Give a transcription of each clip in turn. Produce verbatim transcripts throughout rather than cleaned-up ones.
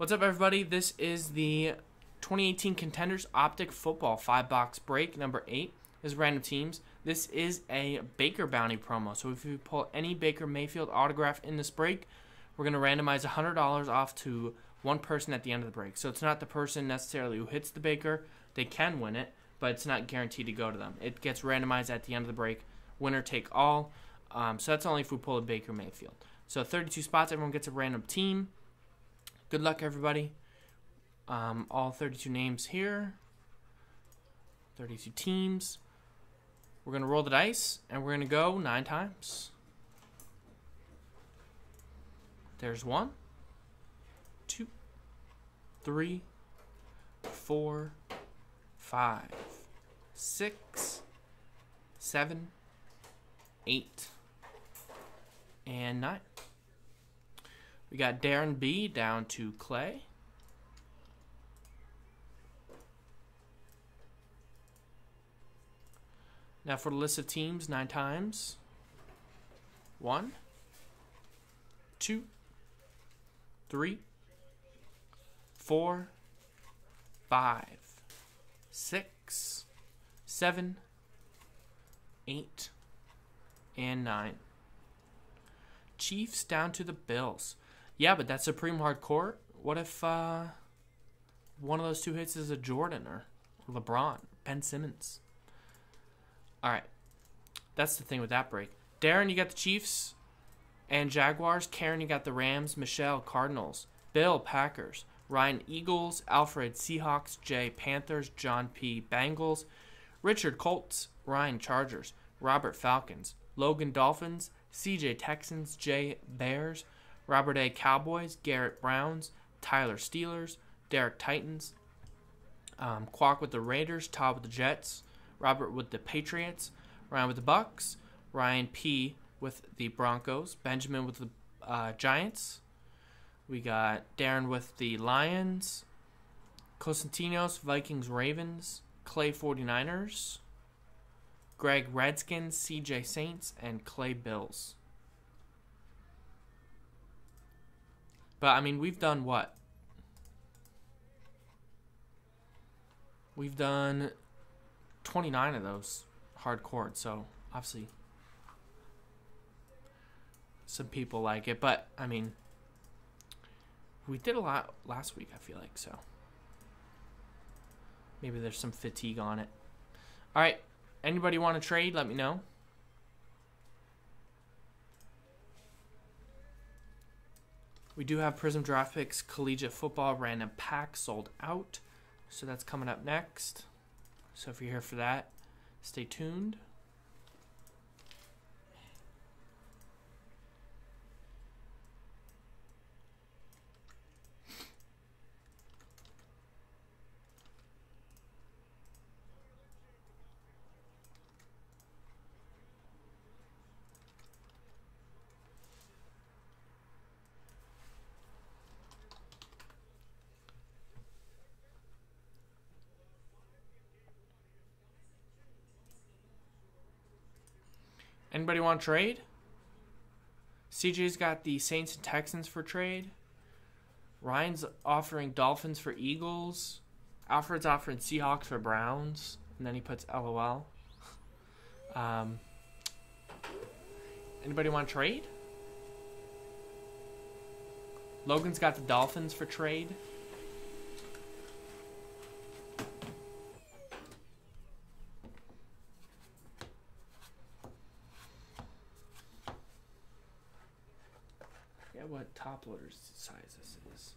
What's up, everybody? This is the twenty eighteen Contenders Optic Football five box break. Number eight is Random Teams. This is a Baker Bounty promo. So if you pull any Baker Mayfield autograph in this break, we're going to randomize one hundred dollars off to one person at the end of the break. So it's not the person necessarily who hits the Baker. They can win it, but it's not guaranteed to go to them. It gets randomized at the end of the break. Winner take all. Um, so that's only if we pull a Baker Mayfield. So thirty-two spots, everyone gets a random team. Good luck, everybody. Um, all thirty-two names here, thirty-two teams. We're going to roll the dice, and we're going to go nine times. There's one, two, three, four, five, six, seven, eight, and nine. We got Darren B down to Clay. Now for the list of teams, nine times. One, two, three, four, five, six, seven, eight, and nine. Chiefs down to the Bills. Yeah, but that's Supreme Hardcore. What if uh, one of those two hits is a Jordan or LeBron, Ben Simmons? All right. That's the thing with that break. Darren, you got the Chiefs and Jaguars. Karen, you got the Rams. Michelle, Cardinals. Bill, Packers. Ryan, Eagles. Alfred, Seahawks. Jay, Panthers. John P., Bengals. Richard, Colts. Ryan, Chargers. Robert, Falcons. Logan, Dolphins. C J, Texans. Jay, Bears. Robert A., Cowboys. Garrett, Browns. Tyler, Steelers. Derek, Titans. Um, Kwok with the Raiders. Todd with the Jets. Robert with the Patriots. Ryan with the Bucks. Ryan P. with the Broncos. Benjamin with the uh, Giants. We got Darren with the Lions. Constantinos, Vikings, Ravens. Clay, 49ers. Greg, Redskins. C J, Saints. And Clay, Bills. But, I mean, we've done what? We've done twenty-nine of those hardcore, so obviously some people like it. But, I mean, we did a lot last week, I feel like, so maybe there's some fatigue on it. All right, anybody want to trade, let me know. We do have Prism Draft Picks Collegiate Football Random Pack sold out, so that's coming up next. So if you're here for that, stay tuned. Anybody want to trade? C J's got the Saints and Texans for trade. Ryan's offering Dolphins for Eagles. Alfred's offering Seahawks for Browns. And then he puts LOL. Um, anybody want to trade? Logan's got the Dolphins for trade. What top loader size this is.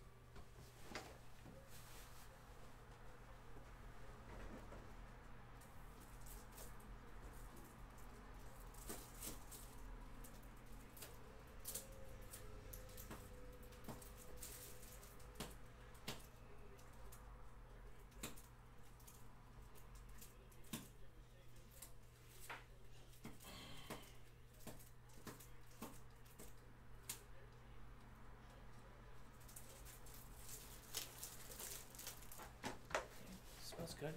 Good.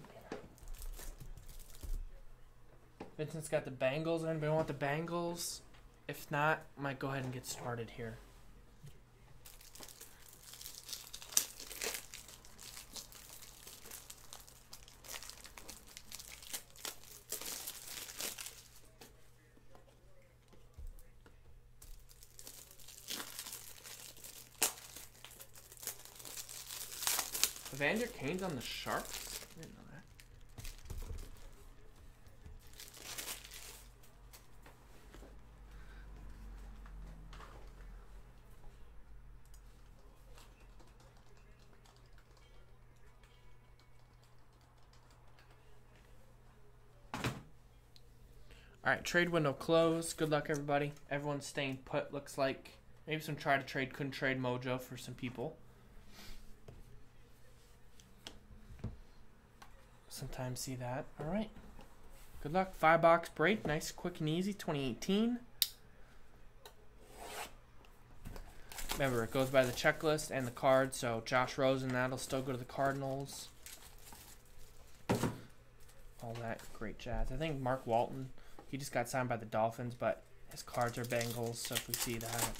Vincent's got the Bengals. Anybody want the Bengals? If not, I might go ahead and get started here. Evander Kane's on the Sharks? I didn't know that. All right, trade window closed. Good luck, everybody. Everyone's staying put, looks like. Maybe some try to trade, couldn't trade mojo for some people. Sometimes see that. All right. Good luck. Five box break. Nice, quick, and easy. twenty eighteen. Remember, it goes by the checklist and the card, so Josh Rosen, that'll still go to the Cardinals. All that great jazz. I think Mark Walton, he just got signed by the Dolphins, but his cards are Bengals, so if we see that,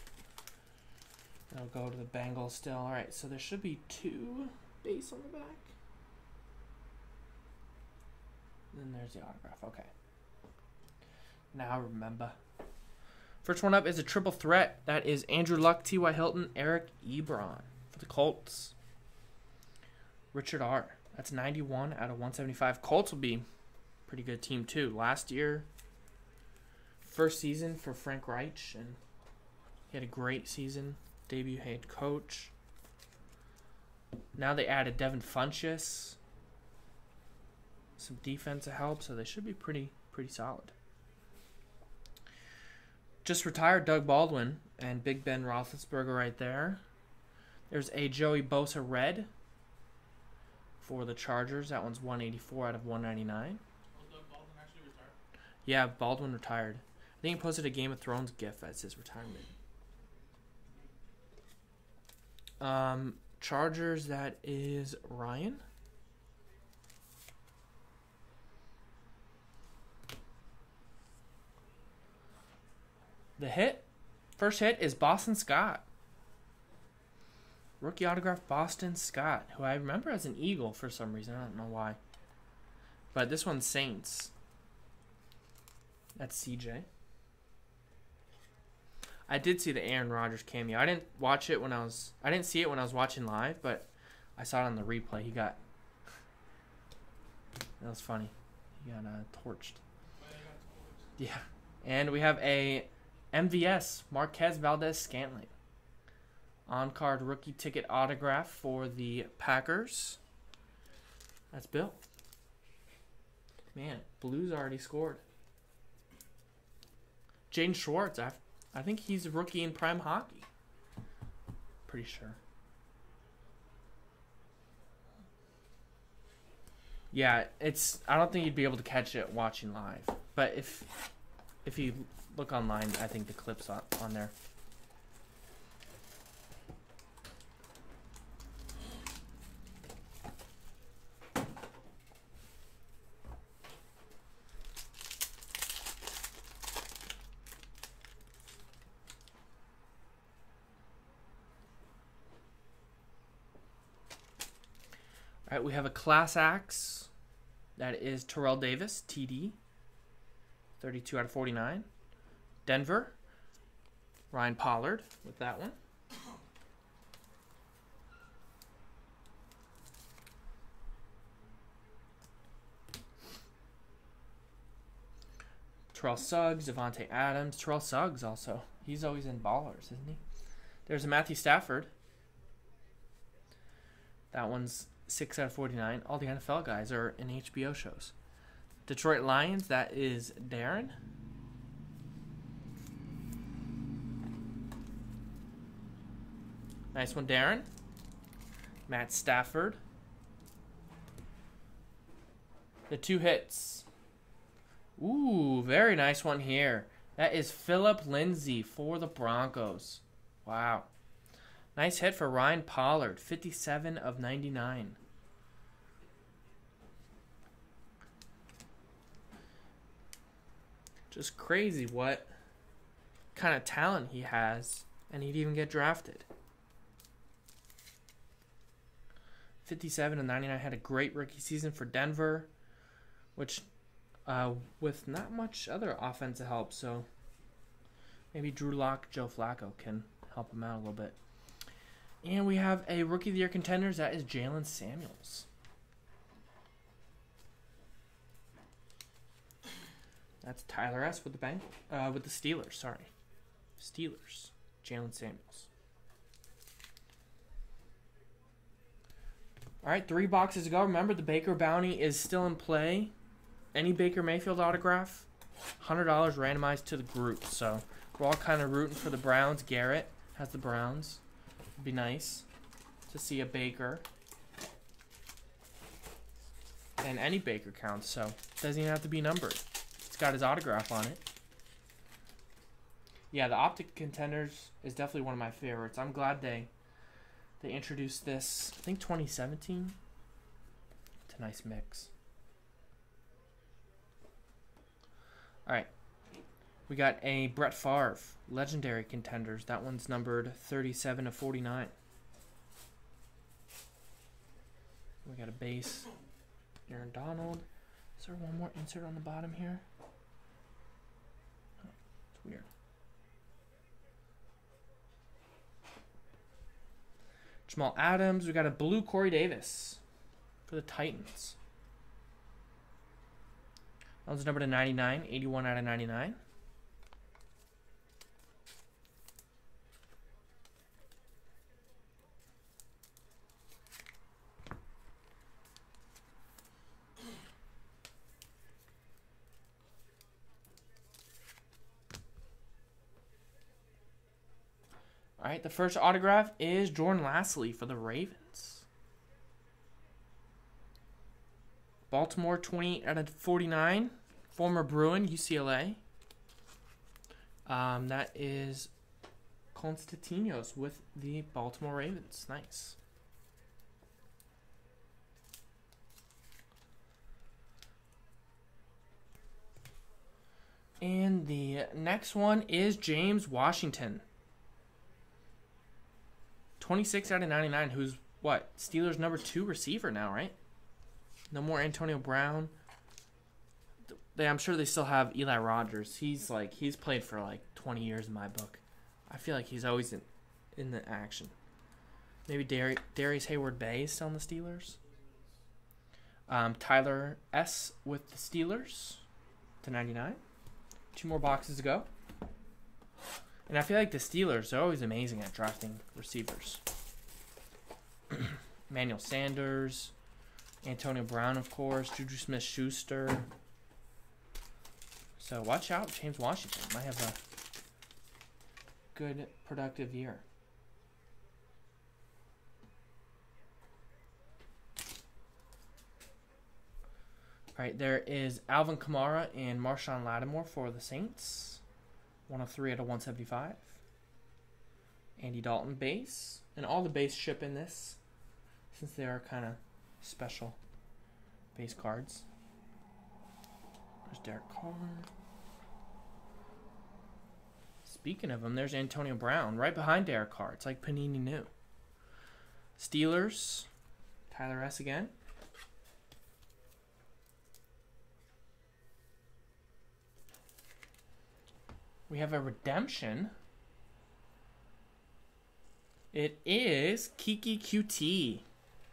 it'll go to the Bengals still. All right, so there should be two base on the back. Then there's the autograph. Okay. Now remember. First one up is a triple threat. That is Andrew Luck, T Y. Hilton, Eric Ebron for the Colts. Richard R. That's ninety-one out of one seventy-five. Colts will be a pretty good team too. Last year, first season for Frank Reich, and he had a great season. Debut head coach. Now they added Devin Funchess. Some defensive help, so they should be pretty pretty solid. Just retired Doug Baldwin and Big Ben Roethlisberger right there. There's a Joey Bosa red for the Chargers. That one's one eighty-four out of one ninety-nine. Was Doug Baldwin actually retired? Yeah, Baldwin retired. I think he posted a Game of Thrones gif as his retirement. Um, Chargers, that is Ryan. The hit, first hit is Boston Scott. Rookie autograph Boston Scott, who I remember as an Eagle for some reason. I don't know why. But this one's Saints. That's C J. I did see the Aaron Rodgers cameo. I didn't watch it when I was, I didn't see it when I was watching live, but I saw it on the replay. He got, that was funny. He got uh, torched. Yeah. And we have a M V S, Marquez Valdez Scantling. On-card rookie ticket autograph for the Packers. That's Bill. Man, Blues already scored. Jaden Schwartz, I, I think he's a rookie in prime hockey. Pretty sure. Yeah, it's. I don't think you'd be able to catch it watching live. But if if you look online, I think the clip's on, on there. All right, we have a class axe. That is Terrell Davis, T D, thirty-two out of forty-nine. Denver, Ryan Pollard with that one. Terrell Suggs, Devontae Adams. Terrell Suggs also. He's always in ballers, isn't he? There's a Matthew Stafford. That one's six out of forty-nine. All the N F L guys are in H B O shows. Detroit Lions, that is Darren. Nice one, Darren. Matt Stafford. The two hits. Ooh, very nice one here. That is Philip Lindsay for the Broncos. Wow. Nice hit for Ryan Pollard. fifty-seven of ninety-nine. Just crazy what kind of talent he has, and he'd even get drafted. fifty-seven and ninety-nine, had a great rookie season for Denver, which uh, with not much other offensive help, so maybe Drew Lock, Joe Flacco can help him out a little bit. And we have a Rookie of the Year contenders. That is Jaylen Samuels. That's Tyler S. with the bank, uh, with the Steelers. Sorry, Steelers. Jaylen Samuels. All right, three boxes to go. Remember, the Baker Bounty is still in play. Any Baker Mayfield autograph, one hundred dollars randomized to the group. So we're all kind of rooting for the Browns. Garrett has the Browns. It'd be nice to see a Baker. And any Baker counts, so it doesn't even have to be numbered. It's got his autograph on it. Yeah, the Optic Contenders is definitely one of my favorites. I'm glad they they introduced this, I think twenty seventeen. It's a nice mix. All right. We got a Brett Favre, Legendary Contenders. That one's numbered thirty-seven of forty-nine. We got a base, Aaron Donald. Is there one more insert on the bottom here? Oh, it's weird. Jamal Adams. We got a blue Corey Davis for the Titans. That one's numbered to ninety-nine, eighty-one out of ninety-nine. All right, the first autograph is Jordan Lasley for the Ravens. Baltimore, twenty-eight out of forty-nine. Former Bruin, U C L A. Um, that is Constantinos with the Baltimore Ravens. Nice. And the next one is James Washington. twenty-six out of ninety-nine, who's, what, Steelers' number two receiver now, right? No more Antonio Brown. They, I'm sure they still have Eli Rodgers. He's, like, he's played for, like, twenty years in my book. I feel like he's always in, in the action. Maybe Dar Darius Hayward-Bay is still on the Steelers. Um, Tyler S. with the Steelers to ninety-nine. Two more boxes to go. And I feel like the Steelers are always amazing at drafting receivers. Emmanuel Sanders, Antonio Brown, of course, Juju Smith-Schuster. So watch out, James Washington might have a good, productive year. All right, there is Alvin Kamara and Marshawn Lattimore for the Saints. one oh three out of one seventy-five. Andy Dalton base. And all the base ship in this, since they are kind of special base cards. There's Derek Carr. Speaking of him, there's Antonio Brown right behind Derek Carr. It's like Panini knew. Steelers. Tyler S. again. We have a redemption. It is Kiki Q T,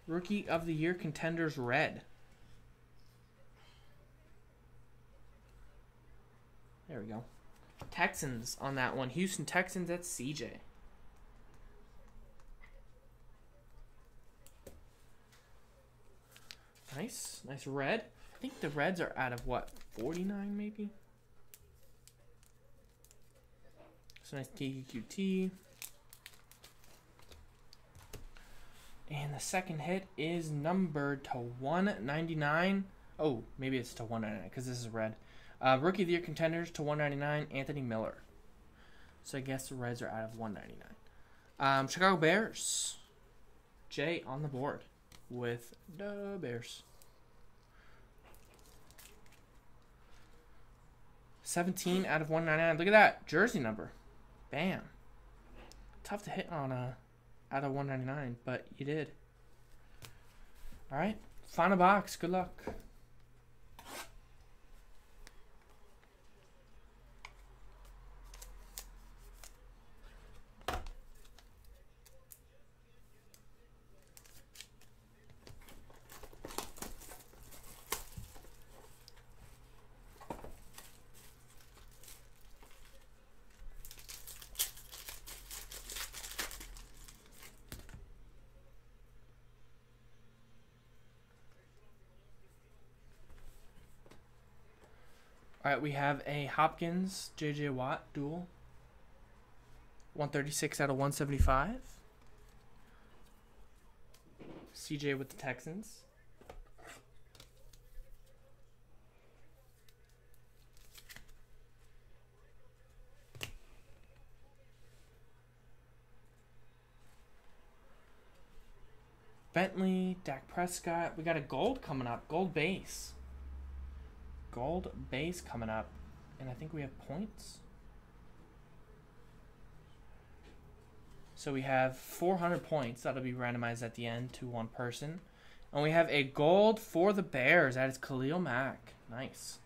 Rookie of the Year Contenders Red. There we go. Texans on that one. Houston Texans, that's C J. Nice. Nice red. I think the reds are out of, what, forty-nine maybe? So nice K Q T. And the second hit is numbered to one ninety-nine. Oh, maybe it's to one ninety-nine because this is red. Uh, Rookie of the Year Contenders to one ninety-nine, Anthony Miller. So I guess the Reds are out of one ninety-nine. Um, Chicago Bears. Jay on the board with the Bears. seventeen out of one ninety-nine. Look at that. Jersey number. Bam. Tough to hit on a out of one ninety-nine, but you did. All right. Final box. Good luck. All right, we have a Hopkins, J J Watt duel. one thirty-six out of one seventy-five. C J with the Texans. Bentley, Dak Prescott. We got a gold coming up. Gold base. Gold base coming up. And I think we have points. So we have four hundred points. That'll be randomized at the end to one person. And we have a gold for the Bears. That is Khalil Mack. Nice.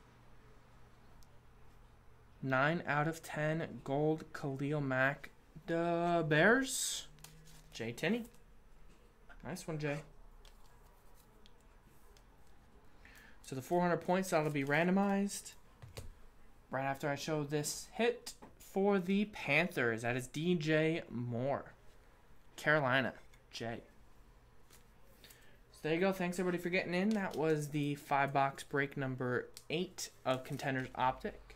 nine out of ten gold Khalil Mack. The Bears. Jay Tinney. Nice one, Jay. So the four hundred points, that'll be randomized right after I show this hit for the Panthers. That is D J Moore. Carolina, Jay. So there you go. Thanks, everybody, for getting in. That was the five-box break number eight of Contenders Optic.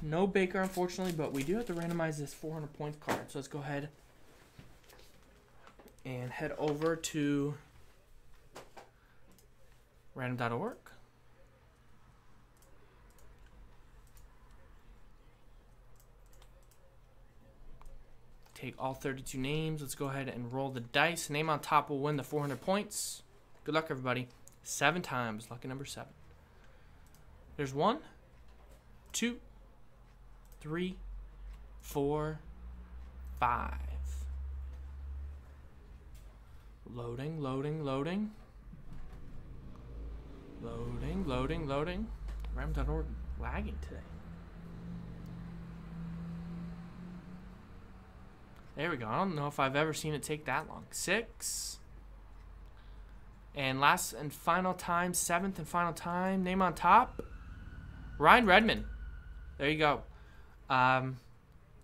No Baker, unfortunately, but we do have to randomize this four hundred point card. So let's go ahead and head over to random dot org. Take all thirty-two names. Let's go ahead and roll the dice. Name on top will win the four hundred points. Good luck, everybody. Seven times. Lucky number seven. There's one, two, three, four, five. Loading, loading, loading. Loading, loading, loading. Random dot org lagging today. There we go. I don't know if I've ever seen it take that long. Six. And last and final time, seventh and final time. Name on top. Ryan Redmond. There you go. Um,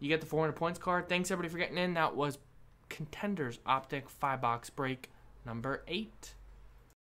you get the four hundred points card. Thanks, everybody, for getting in. That was Contenders Optic five box break number eight.